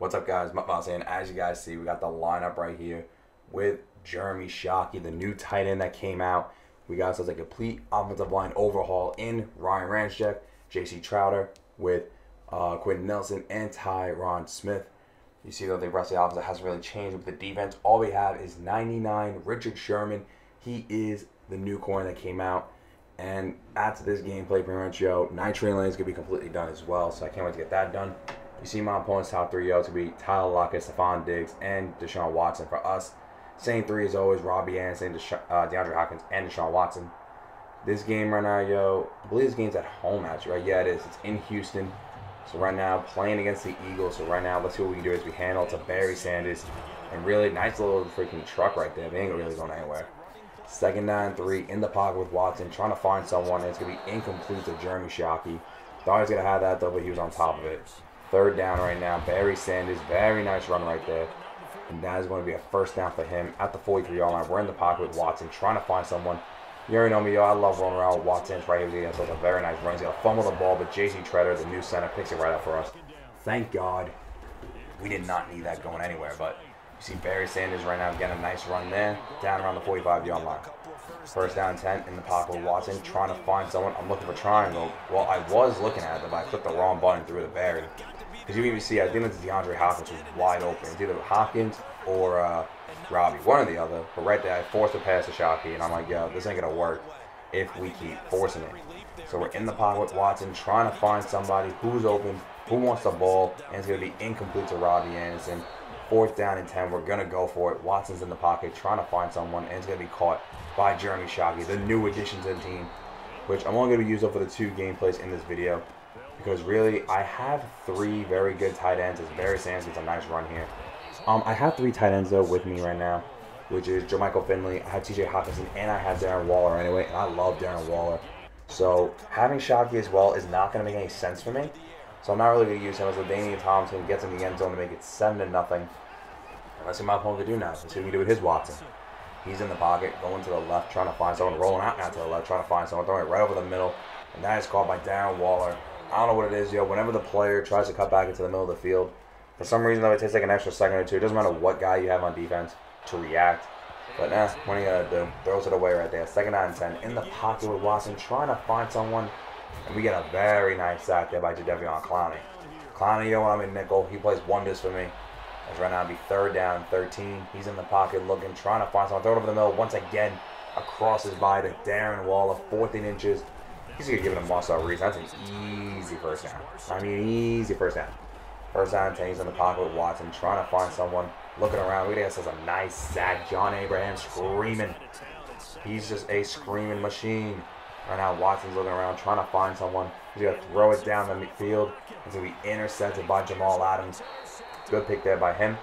What's up, guys? Mutt Moss, and as you guys see, we got the lineup right here with Jeremy Shockey, the new tight end that came out. We got such a complete offensive line overhaul in Ryan Ranchek, JC Trowder with Quentin Nelson and Tyron Smith. You see, though, the rest of the offense hasn't really changed with the defense. All we have is 99, Richard Sherman. He is the new corner that came out. And after this gameplay, pretty much, yo, 9 train lanes could be completely done as well. So I can't wait to get that done. You see my opponent's top three, yo. It's going to be Tyler Lockett, Stephon Diggs, and Deshaun Watson. For us, same three as always, Robbie Anderson, DeAndre Hopkins, and Deshaun Watson. This game right now, yo, I believe this game's at home, actually, right? Yeah, it is. It's in Houston. So right now, playing against the Eagles. So right now, let's see what we can do as we handle to Barry Sanders. And really, nice little freaking truck right there. They ain't really going anywhere. Second down, 3 in the pocket with Watson, trying to find someone. And it's going to be incomplete to Jeremy Shockey. Thought he was going to have that, though, but he was on top of it. Third down right now, Barry Sanders, very nice run right there. And that is going to be a first down for him at the 43-yard line. We're in the pocket with Watson, trying to find someone. You already know me, yo. I love rolling around with Watson's right here. He's got a very nice run. He's going to fumble the ball, but JC Trowder, the new center, picks it right up for us. Thank God. We did not need that going anywhere, but you see Barry Sanders right now getting a nice run there, down around the 45-yard line. First down 10 in the pocket with Watson, trying to find someone. I'm looking for triangle. Well, I was looking at it, but I clicked the wrong button through the Barry. As you can even see, I think it's DeAndre Hopkins was wide open. It's either Hopkins or Robbie, one or the other. But right there, I forced a pass to Shockey, and I'm like, yo, this ain't going to work if we keep forcing it. So we're in the pocket with Watson, trying to find somebody who's open, who wants the ball, and it's going to be incomplete to Robbie Anderson. Fourth down and 10, we're going to go for it. Watson's in the pocket, trying to find someone, and it's going to be caught by Jeremy Shockey, the new addition to the team, which I'm only going to use up for the 2 gameplays in this video. Because really, I have 3 very good tight ends. It's Barry Sanders with a nice run here. I have 3 tight ends, though, with me right now, which is Jermichael Finley, I have TJ Hopkinson, and I have Darren Waller anyway, and I love Darren Waller. So having Shockey as well is not going to make any sense for me. So I'm not really going to use him as a Danny Thompson gets in the end zone to make it 7-0. And let's see what my opponent can do now. Let's see what he can do with his Watson. He's in the pocket, going to the left, trying to find someone, rolling out now to the left, trying to find someone, throwing it right over the middle. And that is caught by Darren Waller. I don't know what it is, yo. Whenever the player tries to cut back into the middle of the field, for some reason, though, it takes like an extra second or 2. It doesn't matter what guy you have on defense to react. But nah, what are you going to do? Throws it away right there. Second down and 10. In the pocket with Watson, trying to find someone. And we get a very nice sack there by Jadeveon Clowney. Clowney, yo, I'm in nickel. He plays wonders for me. That's right now. It'll be third down, 13. He's in the pocket looking, trying to find someone. Throw it over the middle once again. Across his body to Darren Waller, 14 inches. He's going to give it a must-start read. That's an easy first down. I mean, easy first down. First down, 10. He's in the pocket with Watson, trying to find someone. Looking around. Look at this. That's a nice sack. John Abraham screaming. He's just a screaming machine. Right now, Watson's looking around, trying to find someone. He's going to throw it down the midfield. It's going to be intercepted by Jamal Adams. Good pick there by him.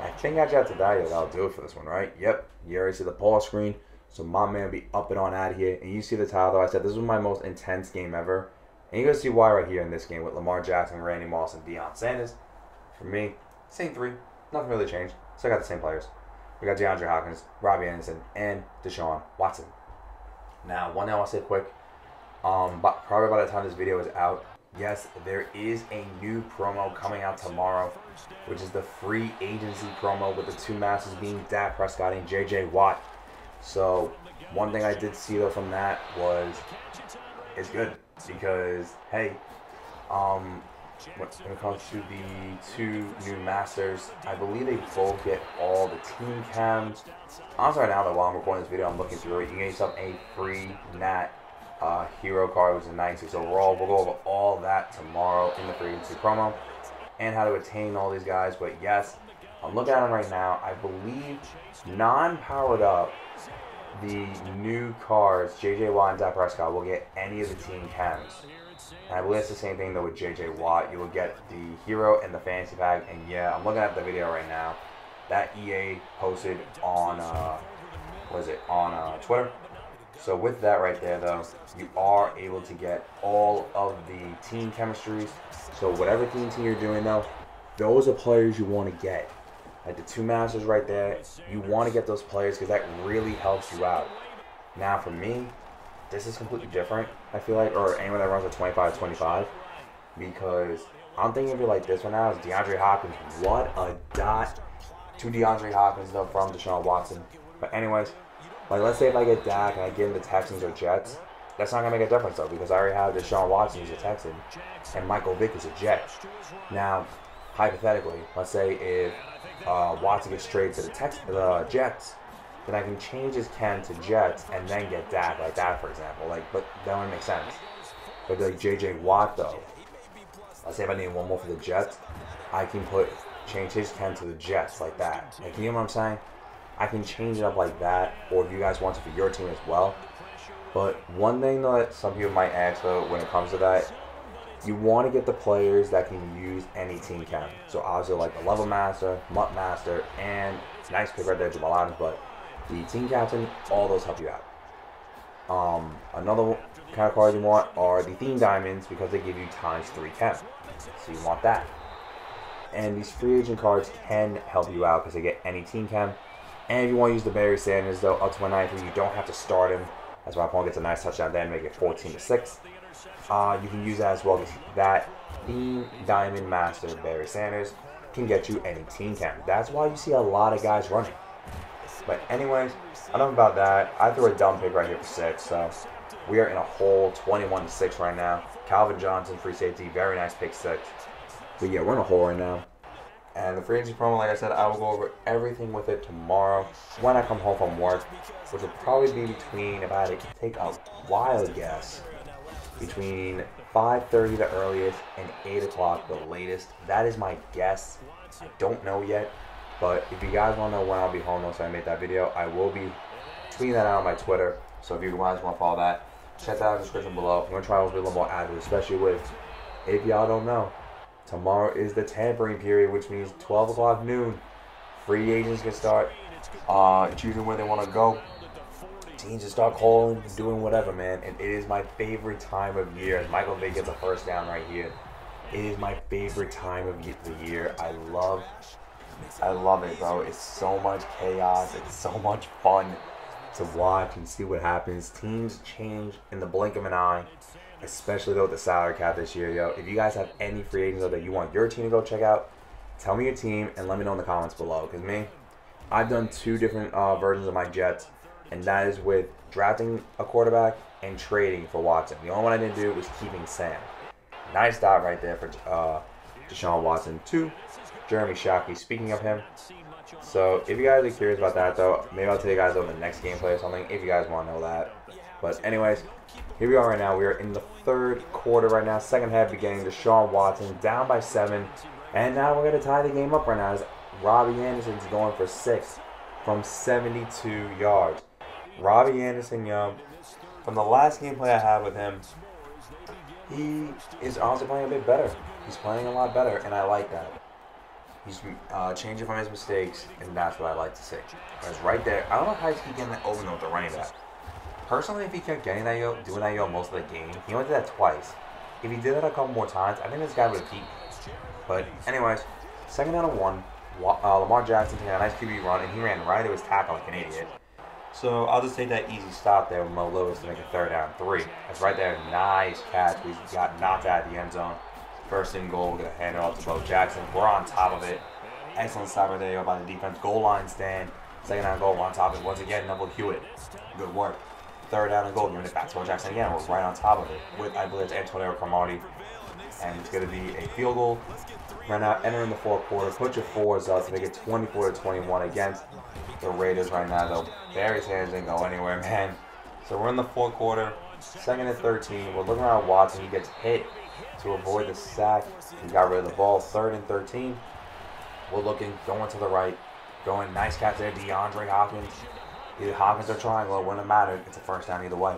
I think I got to die. That'll do it for this one, right? Yep. You already see the pause screen. So my man be up and on out of here. And you see the title, though. I said this was my most intense game ever. And you're going to see why right here in this game with Lamar Jackson, Randy Moss, and Deion Sanders. For me, same 3. Nothing really changed. Still got the same players. We got DeAndre Hopkins, Robbie Anderson, and Deshaun Watson. Now, one thing I want to say quick. But probably by the time this video is out, yes, there is a new promo coming out tomorrow, which is the free agency promo with the 2 masters being Dak Prescott and J.J. Watt. So one thing I did see though from that was it's good because hey, when it comes to the 2 new masters, I believe they both get all the team cams. Honestly, right now though, while I'm recording this video, I'm looking through it. You get yourself a free Nat hero card, which is 96 overall. We'll go over all that tomorrow in the free agency promo and how to attain all these guys. But yes, I'm looking at them right now. I believe non-powered up, the new cards, J.J. Watt and Dak Prescott, will get any of the team cams. And I believe it's the same thing, though, with J.J. Watt. You will get the hero and the fantasy pack. And, yeah, I'm looking at the video right now. That EA posted on, Twitter. So with that right there, though, you are able to get all of the team chemistries. So whatever team you're doing, though, those are players you want to get. Like the 2 masters right there, you want to get those players because that really helps you out. Now for me, this is completely different, I feel like, or anyone that runs a 25-25, because I'm thinking of it like this right now is DeAndre Hopkins. What a dot to DeAndre Hopkins though from Deshaun Watson. But anyways, like let's say if I get Dak and I give him the Texans or Jets, that's not gonna make a difference though because I already have Deshaun Watson who's a Texan and Michael Vick is a Jet. Now, hypothetically, let's say if Watson gets traded to the Jets, then I can change his Ken to Jets and then get Dak like that for example. Like, but that wouldn't make sense. But like J.J. Watt though. Let's say if I need one more for the Jets, I can change his Ken to the Jets like that. Like, you know what I'm saying? I can change it up like that, or if you guys want to for your team as well. But one thing that some people might ask though when it comes to that, you want to get the players that can use any team Ken. So obviously like the Level Master, Mutt Master, and nice pick right there, Jamal Adams, but the team captain, all those help you out. Another kind of card you want are the theme diamonds because they give you ×3 Ken. So you want that. And these free agent cards can help you out because they get any team Ken. And if you want to use the Barry Sanders though, up to 193, you don't have to start him. That's why my opponent gets a nice touchdown there and make it 14-6. You can use that as well. That theme diamond master Barry Sanders can get you any team Ken. That's why you see a lot of guys running. But anyways, enough about that. I threw a dumb pick right here for 6, so we are in a hole 21-6 right now. Calvin Johnson, free safety, very nice pick 6. But yeah, we're in a hole right now. And the free agency promo, like I said, I will go over everything with it tomorrow when I come home from work, which will probably be between, if I had to take a wild guess, between 5:30 the earliest and 8 o'clock the latest. That is my guess. I don't know yet. But if you guys want to know when I'll be home once I make that video, I will be tweeting that out on my Twitter. So if you guys want to follow that, check that out in the description below. I'm going to try to be a little more active, especially with, if y'all don't know, tomorrow is the tampering period, which means 12 o'clock noon. Free agents can start choosing where they want to go. Teams can start calling, doing whatever, man. And it is my favorite time of year. As Michael Vick gets a first down right here. It is my favorite time of the year. I love it, bro. It's so much chaos. It's so much fun to watch and see what happens. Teams change in the blink of an eye, especially though with the salary cap this year, yo. If you guys have any free agents out there you want your team to go check out, tell me your team and let me know in the comments below. Because me, I've done 2 different versions of my Jets, and that is with drafting a quarterback and trading for Watson. The only one I didn't do was keeping Sam. Nice dive right there for Deshaun Watson, too. Jeremy Shockey, speaking of him. So, if you guys are curious about that, though, maybe I'll tell you guys over the next gameplay or something, if you guys want to know that. But anyways, here we are right now. We are in the 3rd quarter right now. 2nd half beginning. Deshaun Watson down by 7. And now we're going to tie the game up right now as Robbie Anderson's going for 6 from 72 yards. Robbie Anderson, yo, from the last gameplay I had with him, he is honestly playing a bit better. He's playing a lot better, and I like that. He's changing from his mistakes, and that's what I like to see. Because right there, I don't know how he keeps getting that open with the running back. Personally, if he kept getting that yo, doing that yo most of the game, he only did that twice. If he did that a couple more times, I think this guy would have beat me. But anyways, 2nd and 1, Lamar Jackson had a nice QB run, and he ran right into his tackle like an idiot. So I'll just take that easy stop there with Mo Lewis to make a 3rd down and 3. That's right there, nice catch. We got knocked out of the end zone. 1st and goal, we're going to hand it off to Bo Jackson. We're on top of it. Excellent stop right there by the defense. Goal line stand. 2nd down and goal, we're on top of it. Once again, double Hewitt. Good work. 3rd down and goal, we're going to back to Bo Jackson again. We're right on top of it with, I believe, it's Antonio Cromartie. And it's going to be a field goal. Right now, entering the 4th quarter. Put your 4s up to make it 24-21 against the Raiders right now, though. Barry Sanders didn't go anywhere, man. So we're in the 4th quarter. 2nd and 13. We're looking around Watson. He gets hit to avoid the sack. He got rid of the ball. 3rd and 13. We're looking, going to the right. Going, nice catch there, DeAndre Hopkins. Either Hopkins or triangle, it wouldn't matter. It's a 1st down either way.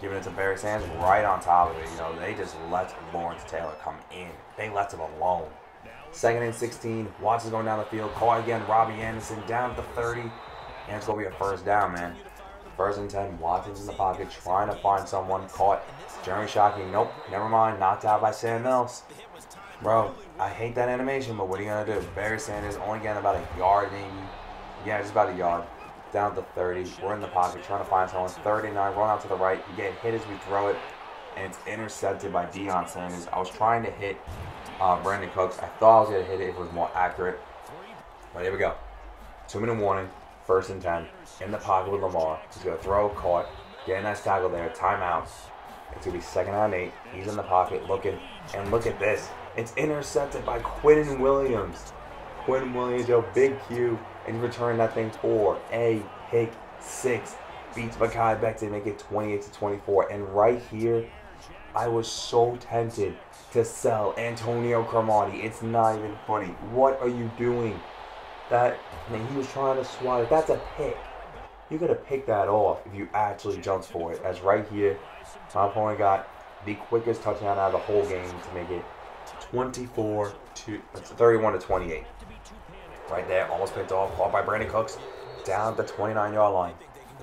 Giving it to Barry Sanders right on top of it. You know, they just let Lawrence Taylor come in. They left him alone. 2nd and 16. Watson's going down the field. Caught again, Robbie Anderson down at the 30. And it's going to be a 1st down, man. 1st and 10, Watson's in the pocket, trying to find someone, caught. Jeremy Shockey, nope, never mind, knocked out by Sam Mills. Bro, I hate that animation, but what are you going to do? Barry Sanders only getting about a yard, maybe. Yeah, just about a yard. Down to 30, we're in the pocket, trying to find someone. 39, run out to the right, you get hit as we throw it. and it's intercepted by Deion Sanders. I was trying to hit Brandon Cooks. I thought I was going to hit it if it was more accurate. But here we go. 2-minute warning, 1st and 10. In the pocket with Lamar. He's going to throw, caught. Get a nice tackle there. Timeout. It's going to be 2nd and 8. He's in the pocket looking. And look at this. It's intercepted by Quentin Williams. Quentin Williams, yo, big Q. And he returned that thing for a pick six. Beats Makai back to make it 28-24. And right here, I was so tempted to sell Antonio Cromartie. It's not even funny. What are you doing? That, I mean, he was trying to swat it. That's a pick. You gotta pick that off if you actually jumps for it. As right here, my opponent got the quickest touchdown out of the whole game to make it 31-28. Right there, almost picked off, caught by Brandon Cooks, down at the 29-yard line.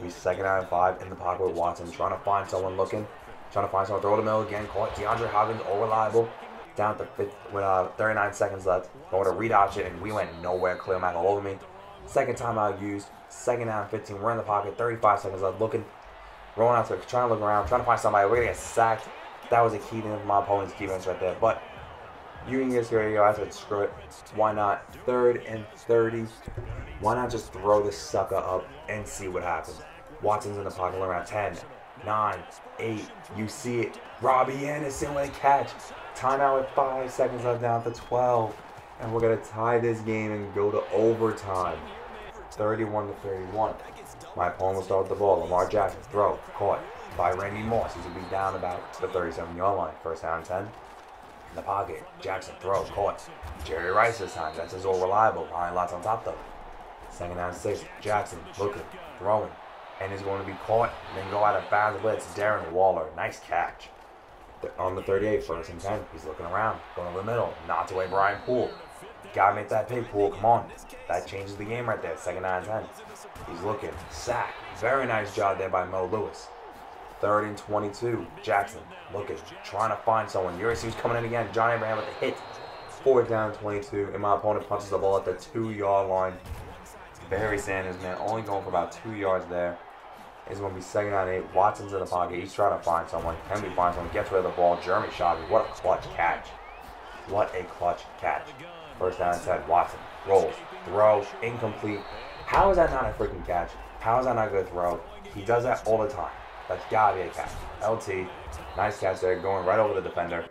He's 2nd and 5 in the pocket with Watson, trying to find someone looking, trying to find someone. Throw to Mill again, caught. DeAndre Hopkins, all reliable. Down at the 5th with 39 seconds left. Going to read option, and we went nowhere. Clear Mack all over me. 2nd time out used. 2nd down 15. We're in the pocket. 35 seconds left. Looking, rolling out to trying to look around, trying to find somebody. We're gonna get sacked. That was a key thing for my opponent's defense right there. But you can get scared. I said screw it. Why not? 3rd and 30. Why not just throw this sucker up and see what happens? Watson's in the pocket around 10, 9, 8. You see it. Robbie Anderson with a catch. Timeout with 5 seconds left, down to 12. And we're going to tie this game and go to overtime. 31-31. My opponent will start with the ball. Lamar Jackson, throw, caught by Randy Moss. He's going to be down about the 37-yard line. 1st down 10. In the pocket. Jackson, throw, caught. Jerry Rice this time. That's his all reliable. Ryan Lotz on top, though. 2nd down 6. Jackson looking, throwing, and is going to be caught. And then go out of bounds. Blitz. Darren Waller, nice catch. On the 38, 1st and 10. He's looking around, going to the middle, knocks away Brian Poole. Gotta make that pick, Poole. Come on, that changes the game right there. 2nd down 10. He's looking, sack. Very nice job there by Mo Lewis. 3rd and 22. Jackson looking, trying to find someone. Urias coming in again. John Abraham with the hit. 4th down 22, and my opponent punches the ball at the 2-yard line. Barry Sanders, man, only going for about 2 yards there. It's going to be 2nd down 8. Watson's in the pocket. He's trying to find someone. Henry finds someone. Gets rid of the ball. Jeremy Shockey. What a clutch catch. What a clutch catch. 1st down 10. Watson rolls. Throw. Incomplete. How is that not a freaking catch? How is that not a good throw? He does that all the time. That's got to be a catch. LT. Nice catch there. Going right over the defender.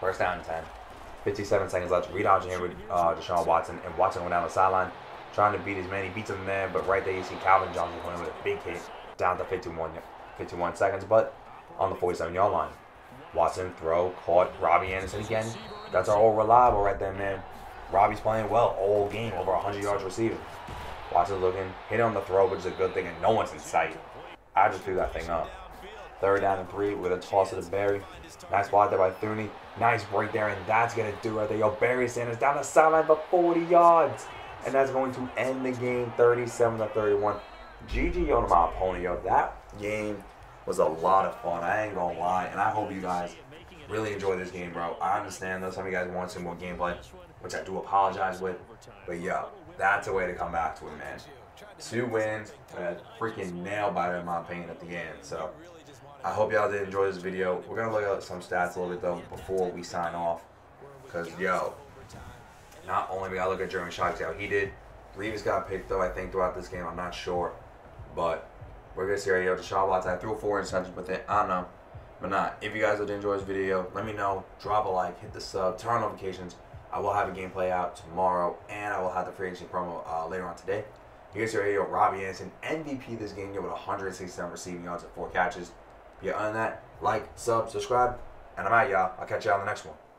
1st down 10. 57 seconds left. Read option here with Deshaun Watson. And Watson went down the sideline. Trying to beat his man. He beats him there, but right there you see Calvin Johnson going with a big hit down to 51 seconds, but on the 47-yard line. Watson, throw, caught. Robbie Anderson again. That's our old reliable right there, man. Robbie's playing well all game, over 100 yards receiving. Watson looking, hit on the throw, which is a good thing, and no one's in sight. I just threw that thing up. 3rd down and 3 with a toss to the Barry. Nice spot there by Thuney. Nice break there, and that's going to do right there. Yo, Barry Sanders down the sideline for 40 yards. And that's going to end the game 37-31. GG on my opponent, yo. That game was a lot of fun. I ain't going to lie. And I hope you guys really enjoy this game, bro. I understand though some of you guys want some more gameplay, which I do apologize with. But, yo, that's a way to come back to it, man. 2 wins and a freaking nail biter, in my opinion, at the end. So, I hope y'all did enjoy this video. We're going to look at some stats a little bit, though, before we sign off. Because, yo, not only we gotta look at Jeremy Shockey out. He did. Reeves got picked though, I think, throughout this game. I'm not sure. But we're gonna see right here. Deshaun Watson, I threw 4 interceptions with it. I don't know. But not. If you guys did enjoy this video, let me know. Drop a like, hit the sub, turn on notifications. I will have a gameplay out tomorrow, and I will have the free agency promo later on today. You guys see right here, Robbie Anderson, MVP this game, with 167 receiving yards and 4 catches. Yeah, other than that, like, sub, subscribe, and I'm out, y'all. I'll catch y'all in the next one.